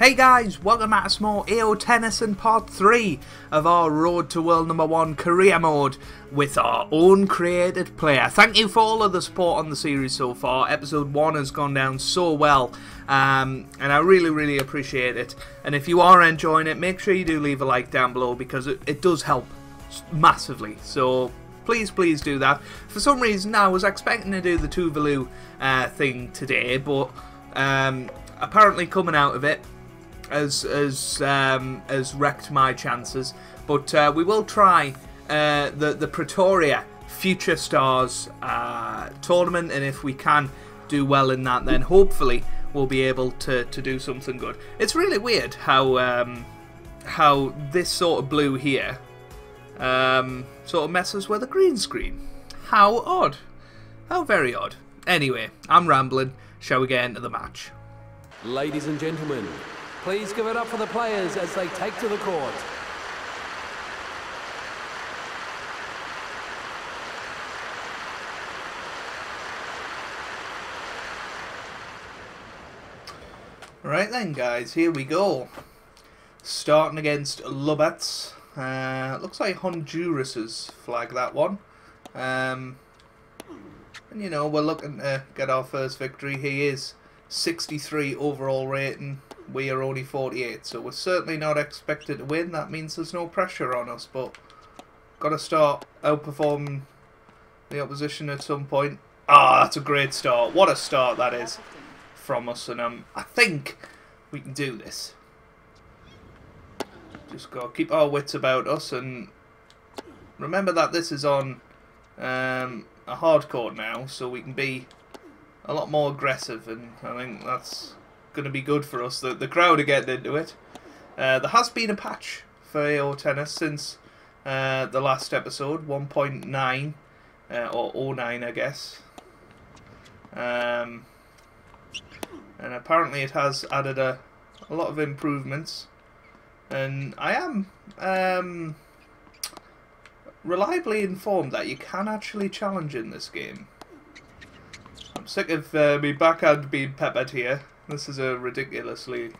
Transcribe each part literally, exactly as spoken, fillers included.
Hey guys, welcome back to some more A O Tennis and part three of our Road to World Number one career mode with our own created player. Thank you for all of the support on the series so far. Episode one has gone down so well um, and I really really appreciate it. And if you are enjoying it, make sure you do leave a like down below because it, it does help massively. So please, please do that. For some reason I was expecting to do the Tuvalu uh, thing today, but um, apparently coming out of it As as um, as wrecked my chances, but uh, we will try uh, the the Pretoria Future Stars uh, tournament, and if we can do well in that, then hopefully we'll be able to to do something good. It's really weird how um, how this sort of blue here um, sort of messes with the green screen. How odd! How very odd. Anyway, I'm rambling. Shall we get into the match, ladies and gentlemen? Please give it up for the players as they take to the court. Right then guys, here we go. Starting against Lubitz. Uh, looks like Honduras's flag, that one. Um, and you know, we're looking to get our first victory. He is sixty-three overall rating. We are only forty-eight, so we're certainly not expected to win. That means there's no pressure on us, but got to start outperforming the opposition at some point. Ah, oh, that's a great start. What a start that is from us, and um, I think we can do this. Just got to keep our wits about us, and remember that this is on um, a hard court now, so we can be a lot more aggressive, and I think that's going to be good for us. The, the crowd are getting into it. Uh, there has been a patch for A O Tennis since uh, the last episode, one point nine uh, or oh nine I guess, um, and apparently it has added a, a lot of improvements, and I am um, reliably informed that you can actually challenge in this game. I'm sick of uh, my backhand being peppered here. This is a ridiculously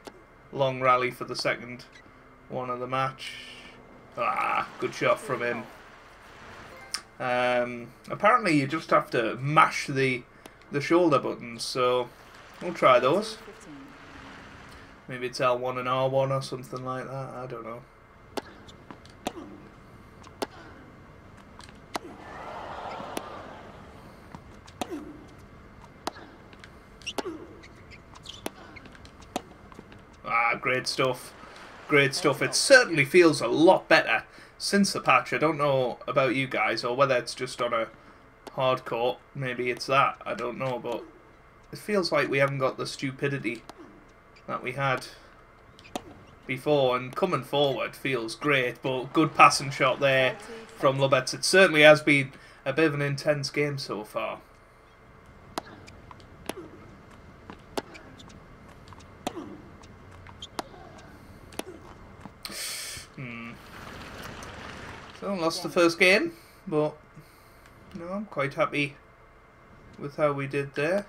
long rally for the second one of the match. Ah, good shot from him. Um, apparently you just have to mash the the shoulder buttons, so we'll try those. Maybe it's L one and R one or something like that, I don't know. Great stuff, great stuff. It certainly feels a lot better since the patch. I don't know about you guys, or whether it's just on a hard court. Maybe it's that, I don't know, but it feels like we haven't got the stupidity that we had before, and coming forward feels great. But good passing shot there from Lubitz. It certainly has been a bit of an intense game so far. So lost the first game, but no, I'm quite happy with how we did there.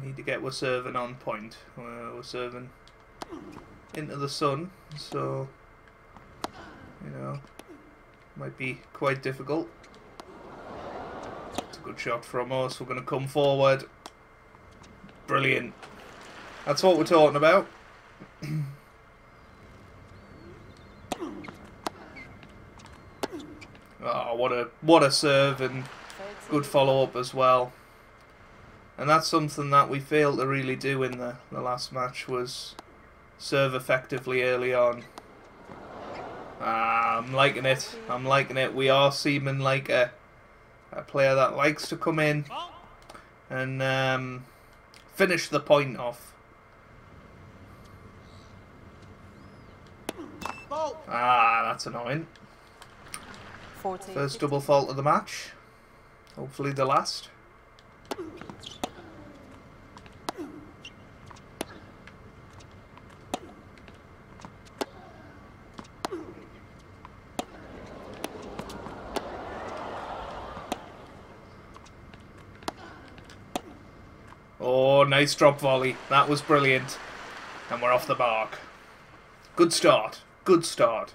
Need to get we're serving on point. We're, we're serving into the sun, so you know might be quite difficult. It's a good shot from us. We're going to come forward. Brilliant. That's what we're talking about. Oh, what a what a serve, and good follow up as well. And that's something that we failed to really do in the, the last match, was serve effectively early on. Ah, I'm liking it. I'm liking it. We are seeming like a a player that likes to come in and um, finish the point off. Ah, that's annoying. First double fault of the match. Hopefully the last. Oh, nice drop volley. That was brilliant. And we're off the mark. Good start. Good start.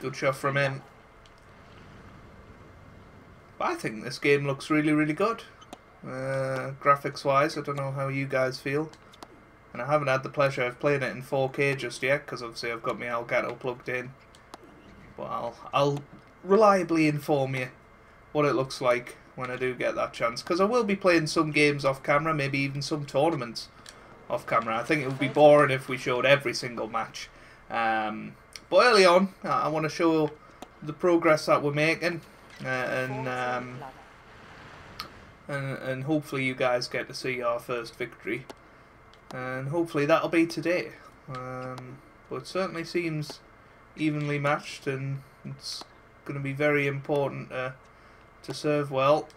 Good shot from him. I think this game looks really, really good. Uh, graphics-wise, I don't know how you guys feel. And I haven't had the pleasure of playing it in four K just yet, because obviously I've got my Elgato plugged in. But I'll, I'll reliably inform you what it looks like when I do get that chance. Because I will be playing some games off-camera, maybe even some tournaments off-camera. I think it would be boring if we showed every single match. Um, but early on, I want to show the progress that we're making. Uh, and... Um, And, and hopefully you guys get to see our first victory, and hopefully that'll be today. Um, but it certainly seems evenly matched, and it's going to be very important uh, to serve well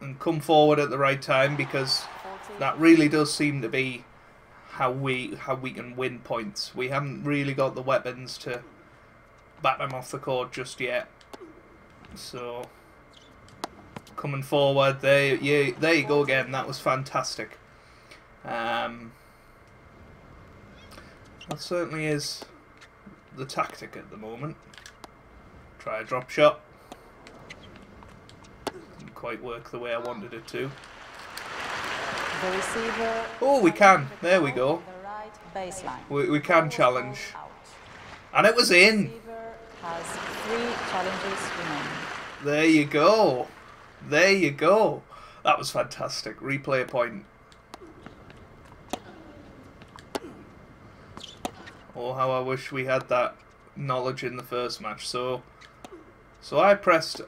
and come forward at the right time, because that really does seem to be how we how we can win points. We haven't really got the weapons to bat them off the court just yet, so. Coming forward, there, yeah, there you go again. That was fantastic. Um, that certainly is the tactic at the moment. Try a drop shot. Didn't quite work the way I wanted it to. Oh, we can. There we go. We we can challenge, and it was in. There you go. There you go. That was fantastic. Replay point. Oh, how I wish we had that knowledge in the first match. So so I pressed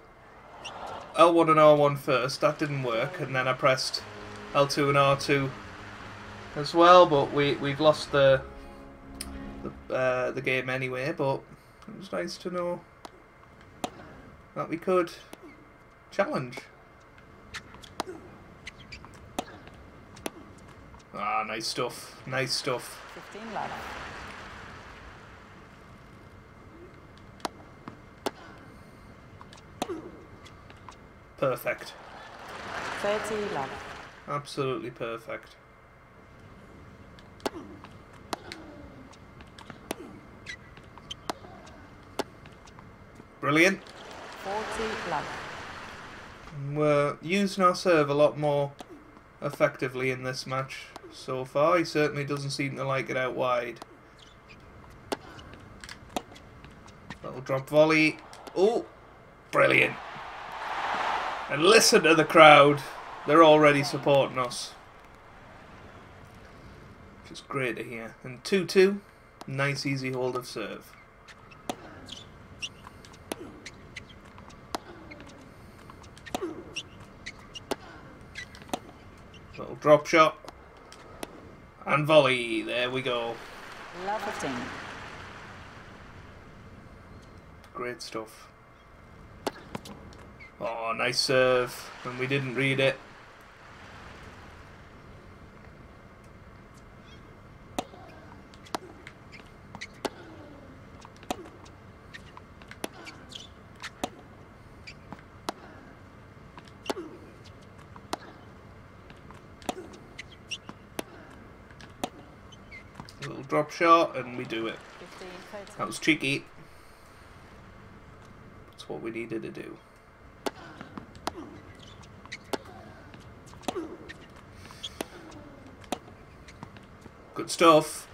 L one and R one first. That didn't work. And then I pressed L two and R two as well. But we, we'd lost the, the, uh, the game anyway. But it was nice to know that we could challenge. Ah, nice stuff. Nice stuff. Perfect. Absolutely perfect. Brilliant. We're using our serve a lot more effectively in this match so far. He certainly doesn't seem to like it out wide. Little drop volley. Oh, brilliant. And listen to the crowd. They're already supporting us. Just great to hear. And two two. Nice easy hold of serve. Little drop shot and volley. There we go. Lubitz. Great stuff. Oh, nice serve, and we didn't read it. Drop shot, and we do it. That was cheeky. That's what we needed to do. Good stuff.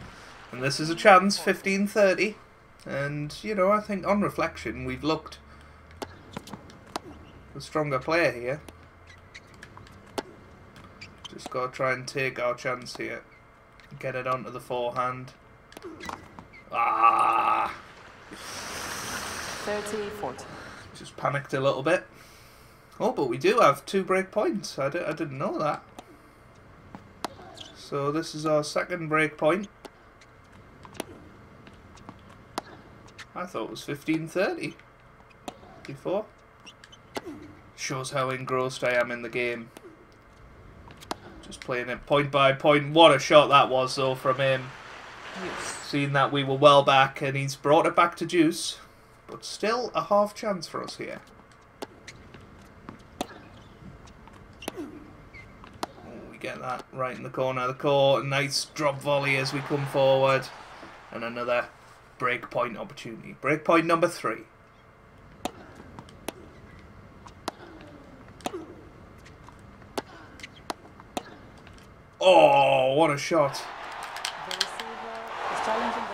And this is a chance, fifteen thirty. And, you know, I think on reflection, we've looked the stronger player here. Just got to try and take our chance here. Get it onto the forehand. Ah! thirty forty. Just panicked a little bit. Oh, but we do have two break points. I, di I didn't know that. So this is our second break point. I thought it was fifteen thirty before. Shows how engrossed I am in the game. Just playing it point by point. What a shot that was, though, from him. Yes. Seeing that we were well back, and he's brought it back to juice. But still a half chance for us here. We get that right in the corner of the court. Nice drop volley as we come forward. And another break point opportunity. Break point number three. Oh, what a shot.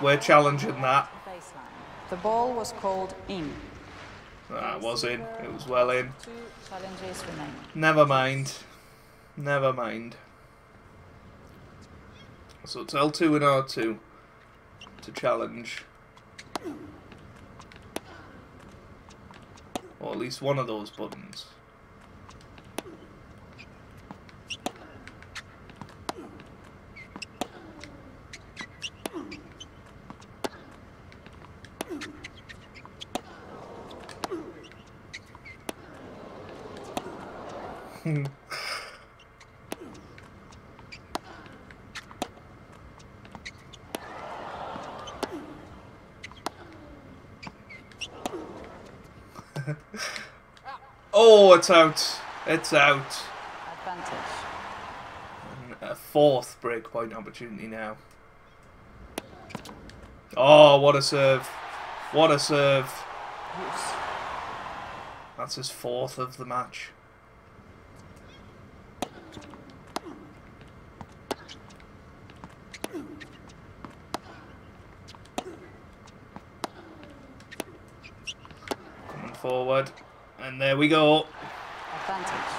We're challenging that. The ball was called in. That was in. It was well in. Two challenges remaining. Never mind. Never mind. So it's L two and R two to challenge. Or at least one of those buttons. Oh, it's out. It's out. Advantage. And a fourth breakpoint opportunity now. Oh, what a serve. What a serve. Yes. That's his fourth of the match. Coming forward. And there we go. Advantage.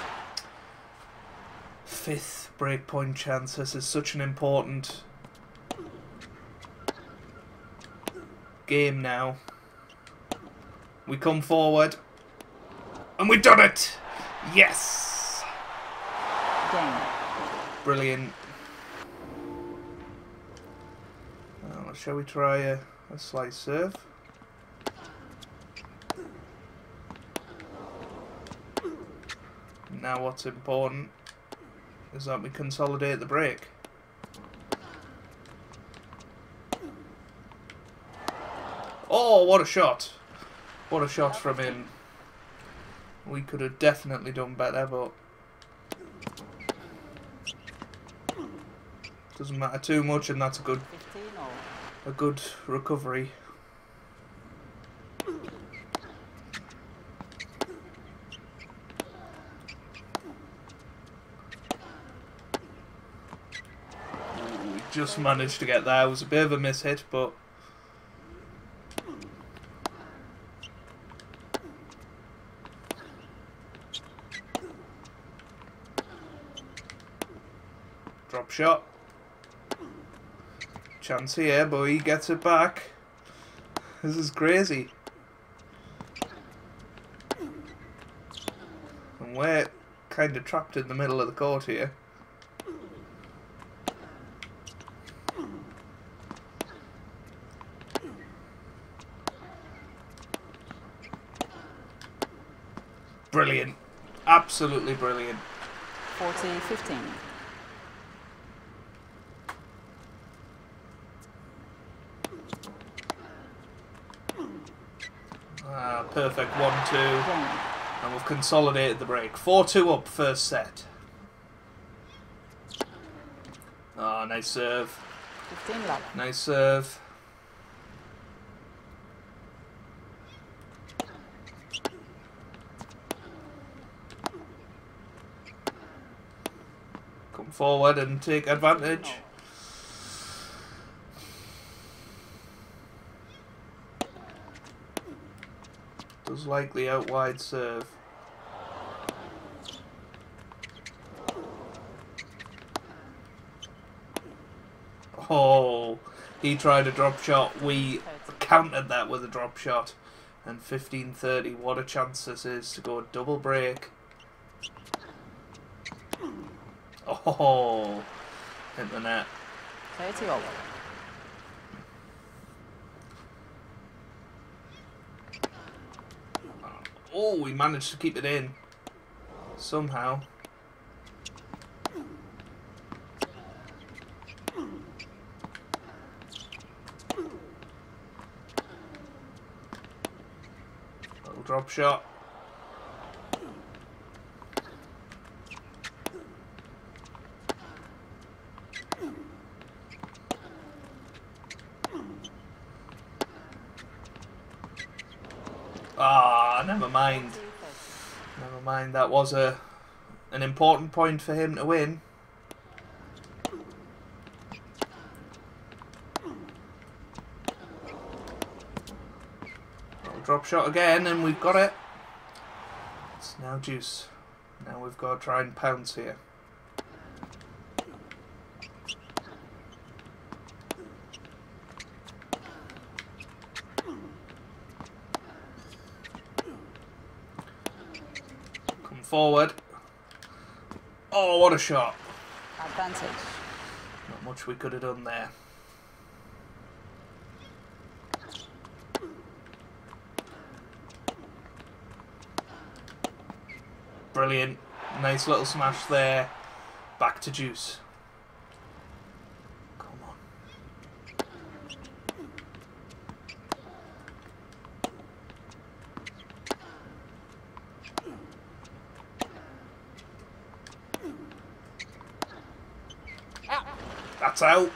Fifth breakpoint chance. This is such an important game now. We come forward. And we've done it! Yes! Game. Brilliant. Well, shall we try a, a slice serve? Now what's important is that we consolidate the break. Oh, what a shot. What a shot from him. We could have definitely done better, but doesn't matter too much, and that's a good a good recovery. Just managed to get there. It was a bit of a mishit, but drop shot. Chance here, but he gets it back. This is crazy. And we're kind of trapped in the middle of the court here. Brilliant. Absolutely brilliant. forty fifteen. Ah, perfect. one two. And we've consolidated the break. four two up, first set. Ah, oh, nice serve. fifteen love. Nice serve. Forward and take advantage. Does like the out wide serve. Oh, he tried a drop shot. We countered that with a drop shot. And fifteen thirty, what a chance this is to go double break. Oh, hit the net. thirty over. Oh, we managed to keep it in. Somehow. drop shot. Ah, oh, never mind. Never mind. That was a an important point for him to win. Drop shot again, and we've got it. It's now deuce. Now we've got to try and pounce here. Come forward. Oh, what a shot! Advantage. Not much we could have done there. Brilliant. Nice little smash there. Back to deuce. Come on. Out. That's out.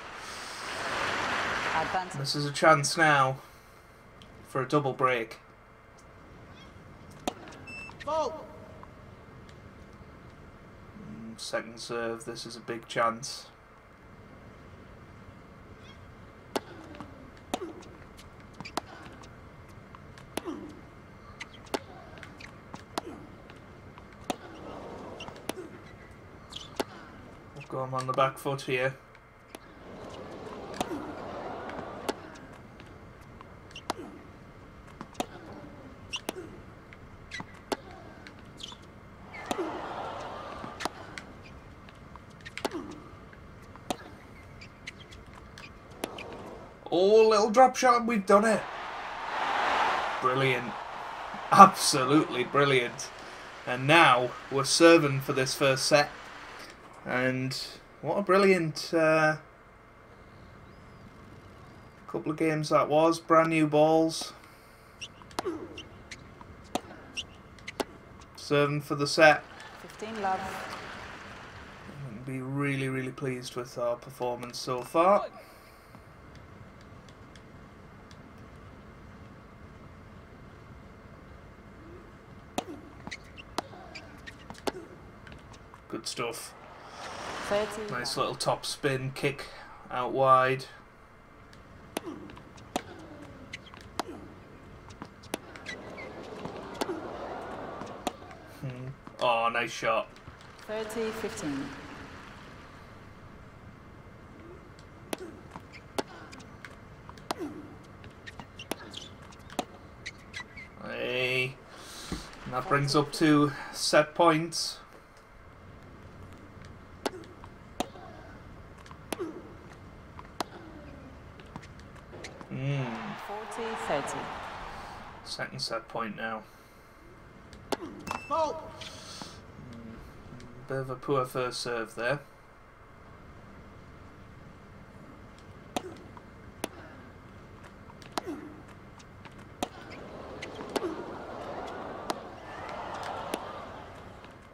Advanced. This is a chance now for a double break. Ball. Second serve, this is a big chance. I've got him on the back foot here. Oh, little drop shot, and we've done it. Brilliant. Absolutely brilliant. And now we're serving for this first set. And what a brilliant uh, couple of games that was. Brand new balls. Serving for the set. fifteen love. I'm going to be really, really pleased with our performance so far. Good stuff. thirty. Nice little top spin, kick out wide. Hmm. Oh, nice shot. thirty fifteen. Hey. And that brings up two set points. forty thirty. Second set point now. Oh. Bit of a poor first serve there.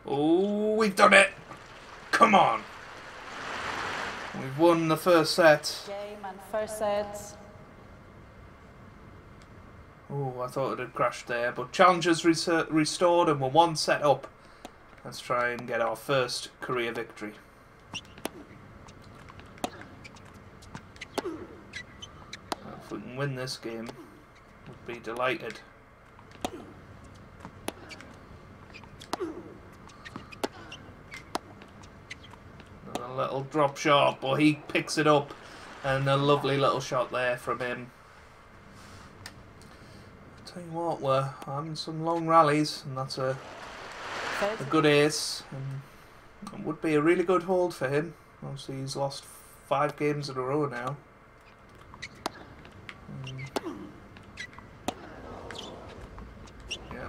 Oh, we've done it! Come on! We've won the first set. Game and first set. Oh, I thought it had crashed there, but challenges res restored and we're one set up. Let's try and get our first career victory. If we can win this game, we'd be delighted. Another little drop shot, but he picks it up, and a lovely little shot there from him. Tell you what, we're having some long rallies, and that's a, a good ace. And it would be a really good hold for him. Obviously, he's lost five games in a row now. Um, yeah,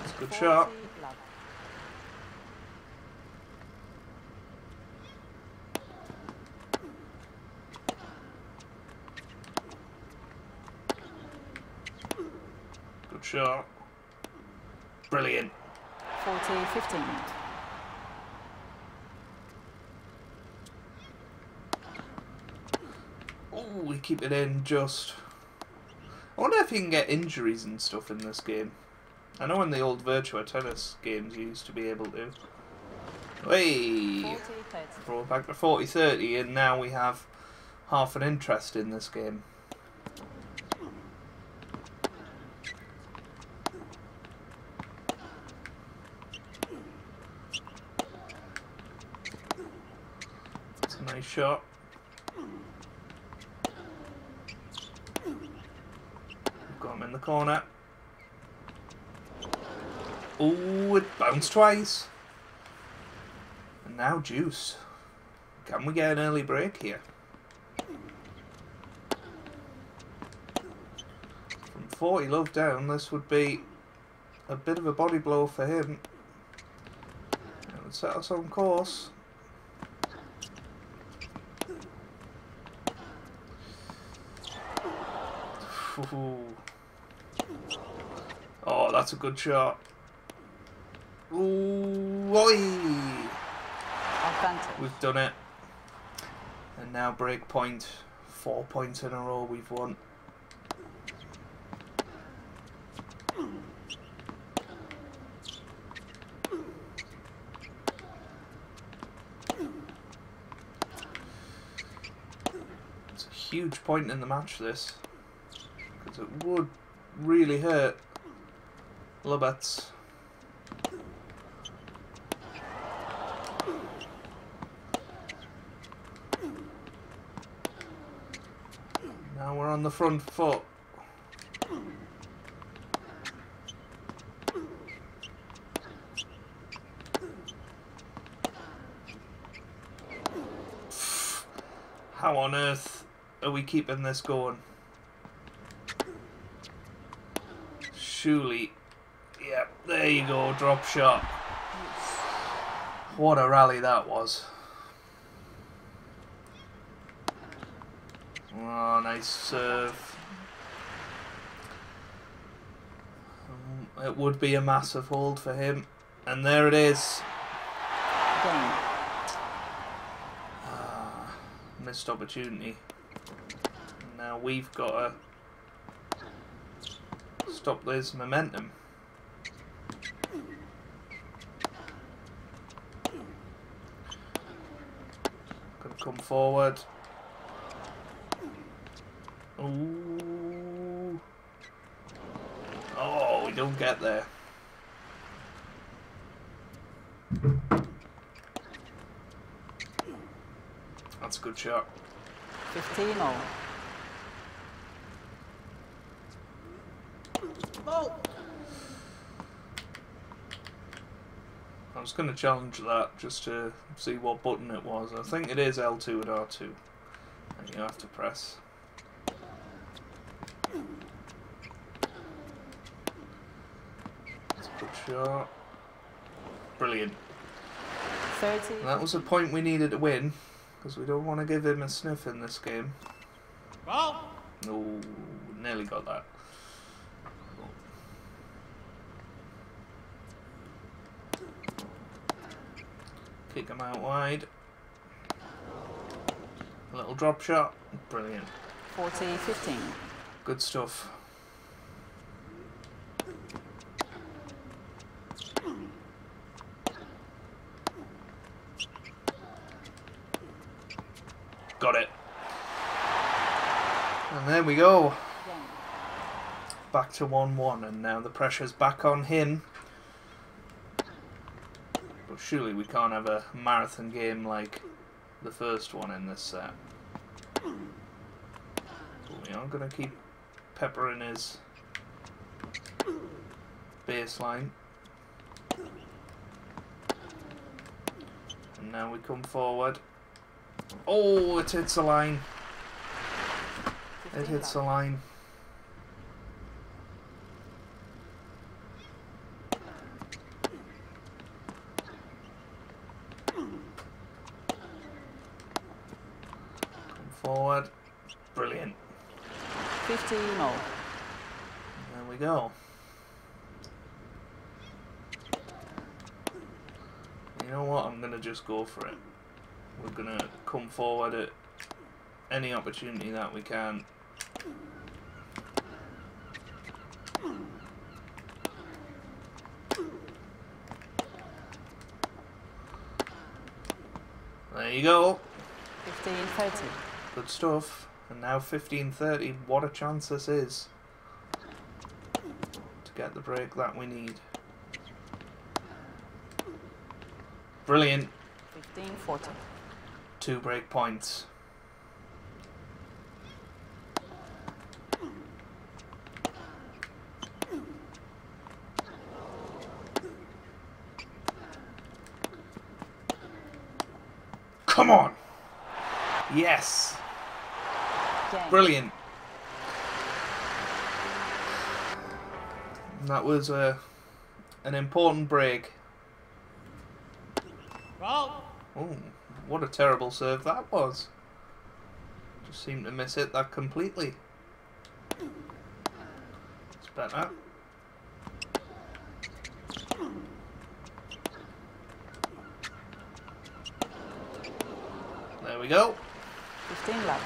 that's a good shot. Shot. Brilliant. forty fifteen. Oh, we keep it in just... I wonder if you can get injuries and stuff in this game. I know in the old Virtua Tennis games you used to be able to. Hey! Brought back to forty thirty, and now we have half an interest in this game. That's a nice shot. Got him in the corner. Oh, it bounced twice. And now deuce. Can we get an early break here? From forty love down, this would be a bit of a body blow for him. That would set us on course. Ooh. Oh, that's a good shot. Ooh, oi. We've done it. And now break point. Four points in a row we've won. It's a huge point in the match, this. Because it would really hurt Lubitz. Now we're on the front foot. How on earth are we keeping this going? Surely. Yep, there you go, drop shot. What a rally that was. Oh, nice serve. Um, it would be a massive hold for him. And there it is. Ah, missed opportunity. Now we've got to stop this momentum. Gonna come forward. Ooh. Oh, we don't get there. That's a good shot. fifteen all. Oh. I was going to challenge that just to see what button it was. I think it is L two and R two. And you have to press. Shot. Brilliant. thirty. That was a point we needed to win, because we don't want to give him a sniff in this game. Well. No, nearly got that. Kick him out wide. A little drop shot. Brilliant. forty fifteen. Good stuff. Got it. And there we go. Back to one one, and now the pressure's back on him. But surely we can't have a marathon game like the first one in this set. But we are going to keep peppering his baseline. And now we come forward. Oh, it hits a line. It hits a line. Come forward. Brilliant. fifteen all. There we go. you know what, I'm going to just go for it. We're going to come forward at any opportunity that we can. There you go. fifteen thirty. Good stuff. And now fifteen thirty. What a chance this is to get the break that we need. Brilliant. fifteen forty. Two break points. Come on. Yes. Game. Brilliant. And that was a an important break. Roll. Oh, what a terrible serve that was. Just seemed to miss it that completely. It's better. There we go. fifteen love.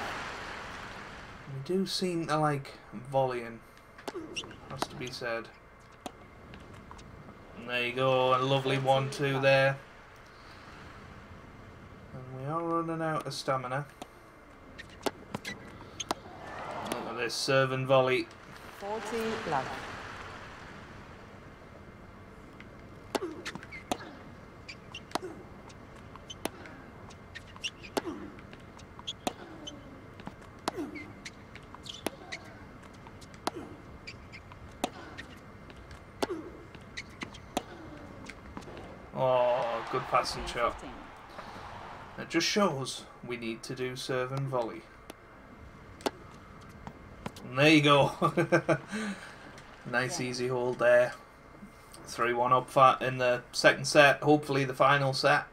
We do seem to like volleying, has to be said. And there you go, a lovely one two there. And we are running out of stamina. Look at this serve and volley. forty love. Oh, good passing shot. That just shows we need to do serve and volley. And there you go. Nice easy hold there. three one up fat in the second set, hopefully the final set.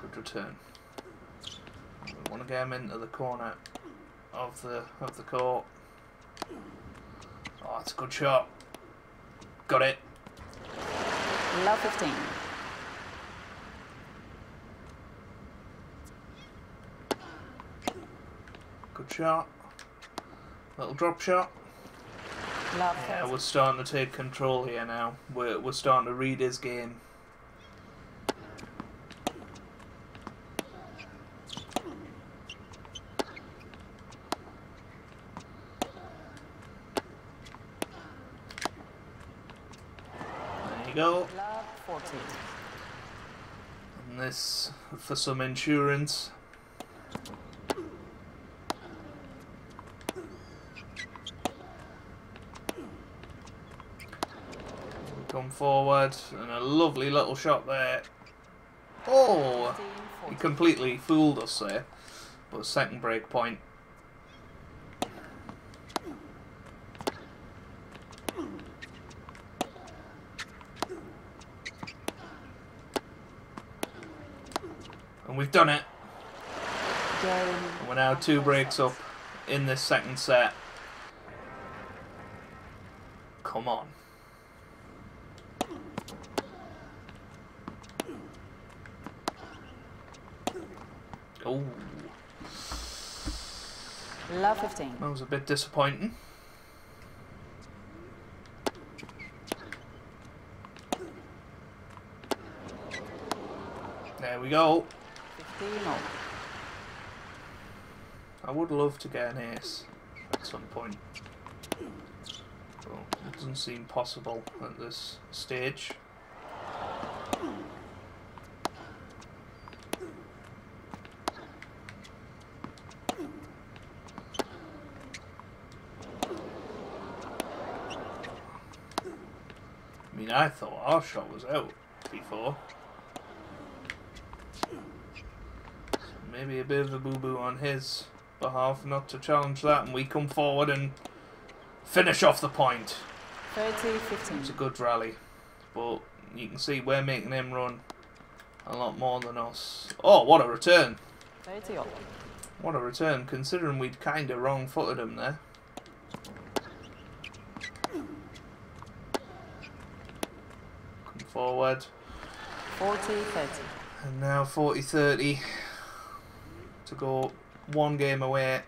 Good return. We want to get him into the corner of the of the court. Oh, that's a good shot. Got it. Love fifteen. Good shot. Little drop shot. Love yeah, fifteen. We're starting to take control here now. We're we're starting to read his game. There you go. And this for some insurance. Come forward and a lovely little shot there. Oh, he completely fooled us there. But second break point. And we've done it. And we're now two breaks up in this second set. Come on. Oh. Love fifteen. That was a bit disappointing. There we go. I would love to get an ace at some point, but it doesn't seem possible at this stage. I mean, I thought our shot was out before. Maybe a bit of a boo-boo on his behalf not to challenge that, and we come forward and finish off the point. thirty fifteen. It's a good rally, but you can see we're making him run a lot more than us. Oh, what a return. thirty up. What a return, considering we'd kind of wrong-footed him there. Come forward. forty thirty. And now forty thirty to go one game away.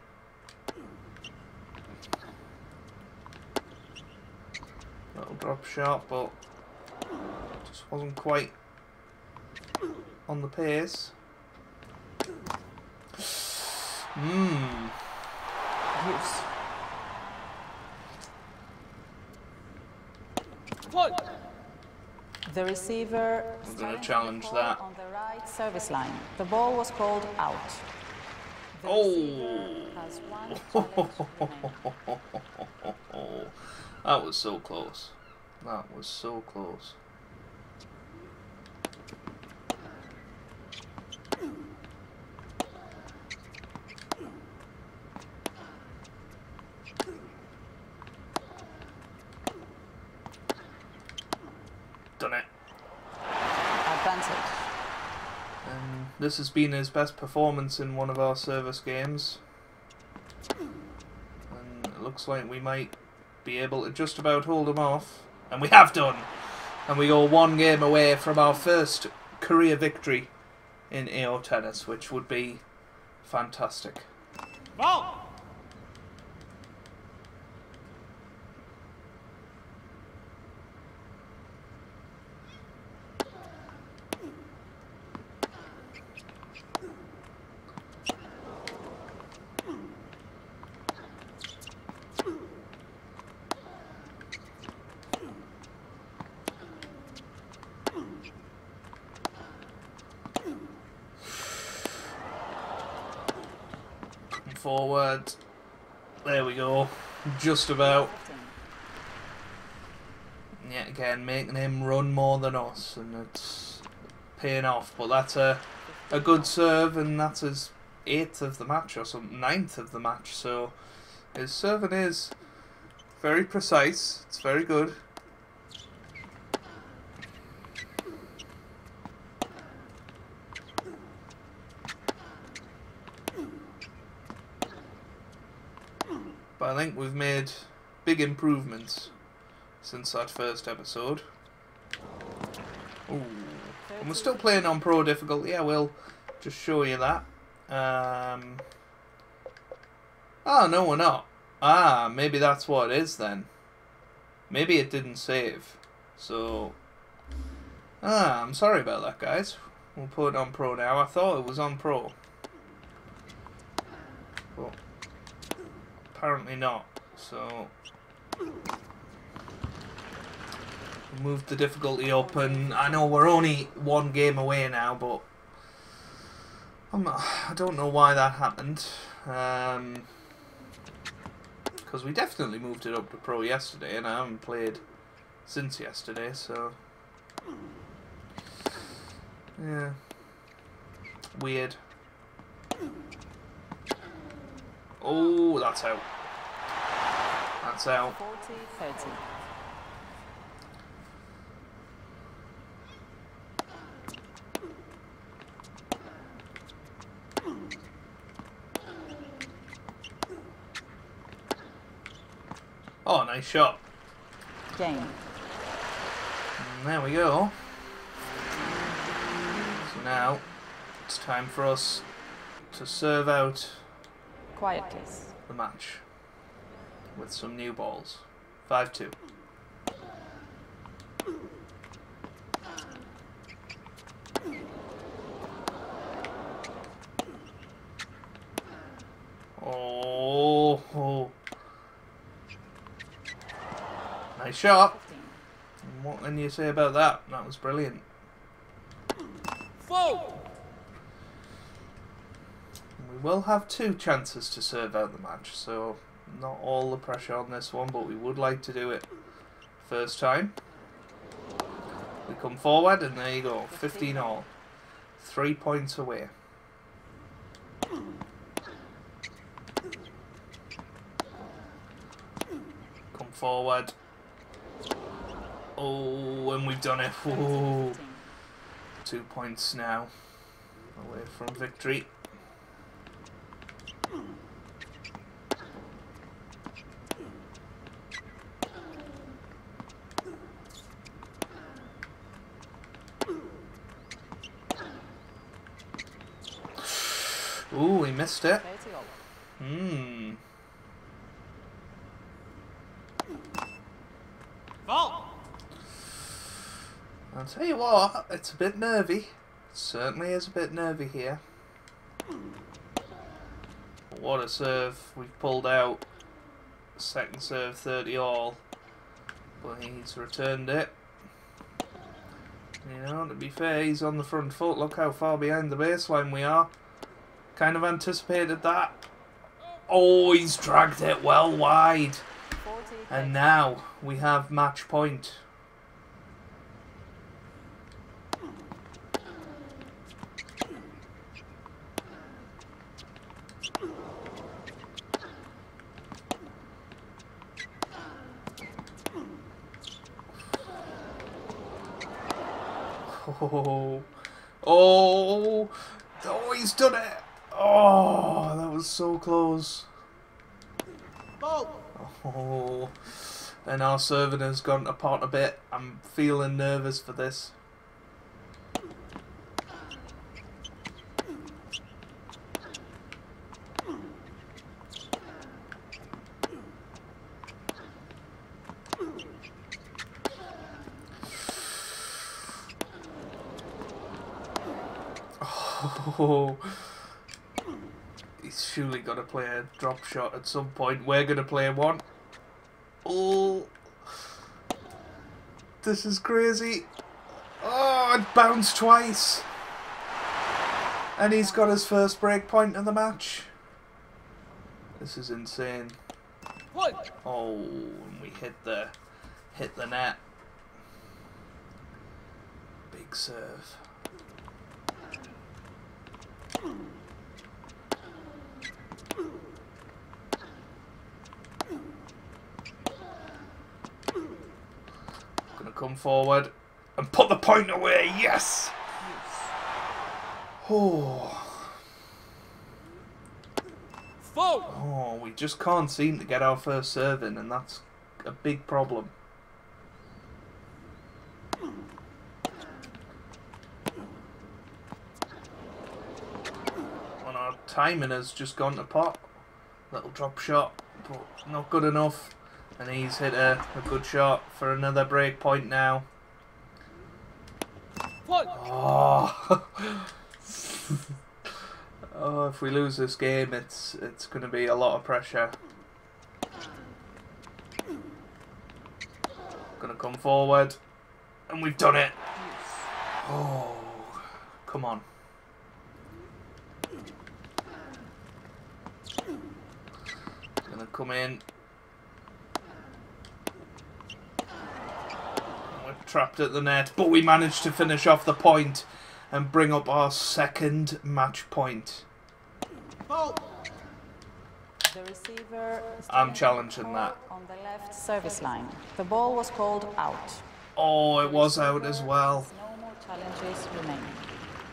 Little drop shot, but just wasn't quite on the pace. Mmm. Yes. What? The receiver. I'm going to challenge that. On the right service line, the ball was called out. The oh! Has one that was so close. That was so close. This has been his best performance in one of our service games, and it looks like we might be able to just about hold him off, and we have done, and we go one game away from our first career victory in A O Tennis, which would be fantastic. Ball. Forward. There we go. Just about. Yet again, making him run more than us, and it's paying off. But that's a a good serve, and that's his eighth of the match or some ninth of the match. So his serving is very precise. It's very good. I think we've made big improvements since that first episode. Ooh. And we're still playing on pro difficulty. I will just show you that. Um, oh, no, we're not. Ah, maybe that's what it is then. Maybe it didn't save. So, ah, I'm sorry about that, guys. We'll put it on pro now. I thought it was on pro. But apparently not, so move the difficulty up, and I know we're only one game away now, but I'm not, I don't know why that happened, um, because we definitely moved it up to pro yesterday, and I haven't played since yesterday, so yeah, weird. Oh, that's out. That's out. forty thirty. Oh, nice shot. Game. And there we go. So now it's time for us to serve out Quiet, the match with some new balls. five two. Oh, oh. Nice shot. And what can you say about that? That was brilliant. Whoa. We will have two chances to serve out the match, so not all the pressure on this one, but we would like to do it first time. We come forward, and there you go, fifteen all. Three points away. Come forward. Oh, and we've done it. Ooh. Two points now away from victory. Ooh, he missed it. Hmm. Fault. I'll tell you what, it's a bit nervy. It certainly is a bit nervy here. What a serve. We've pulled out. Second serve, thirty all. But he's returned it. You know, to be fair, he's on the front foot. Look how far behind the baseline we are. Kind of anticipated that. Oh, he's dragged it well wide. And now we have match point. Oh, oh, oh, he's done it. Oh, that was so close. Oh, and our server has gone apart a bit. I'm feeling nervous for this. Oh, he's surely got to play a drop shot at some point. We're going to play one. Oh, this is crazy. Oh, it bounced twice. And he's got his first break point of the match. This is insane. Oh, and we hit the, hit the net. Big serve. Gonna come forward and put the point away. Yes. Oh. Oh, we just can't seem to get our first serve in, and that's a big problem. Timing has just gone to pot. Little drop shot, but not good enough. And he's hit a, a good shot for another break point now. What? Oh. Oh, if we lose this game, it's it's going to be a lot of pressure. Going to come forward, and we've done it. Oh, come on. Come in. We're trapped at the net, but we managed to finish off the point and bring up our second match point. Oh. The receiver is I'm challenging that. On the left service line, the ball was called out. Oh, it was out as well. No more challenges remaining.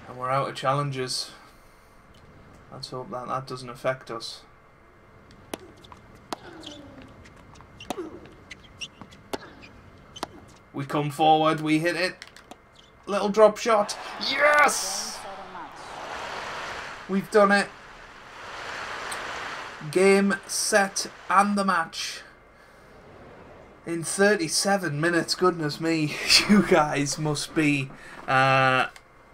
And we're out of challenges. Let's hope that that doesn't affect us. We come forward, we hit it. Little drop shot. Yes! We've done it. Game, set, and the match. In thirty-seven minutes, goodness me. You guys must be uh,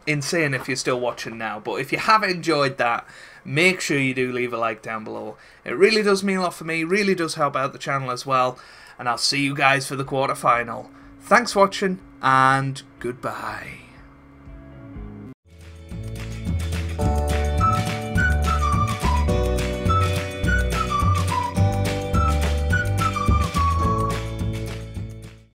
insane if you're still watching now. But if you have enjoyed that, make sure you do leave a like down below. It really does mean a lot for me. Really does help out the channel as well. And I'll see you guys for the quarterfinal. Thanks for watching, and goodbye.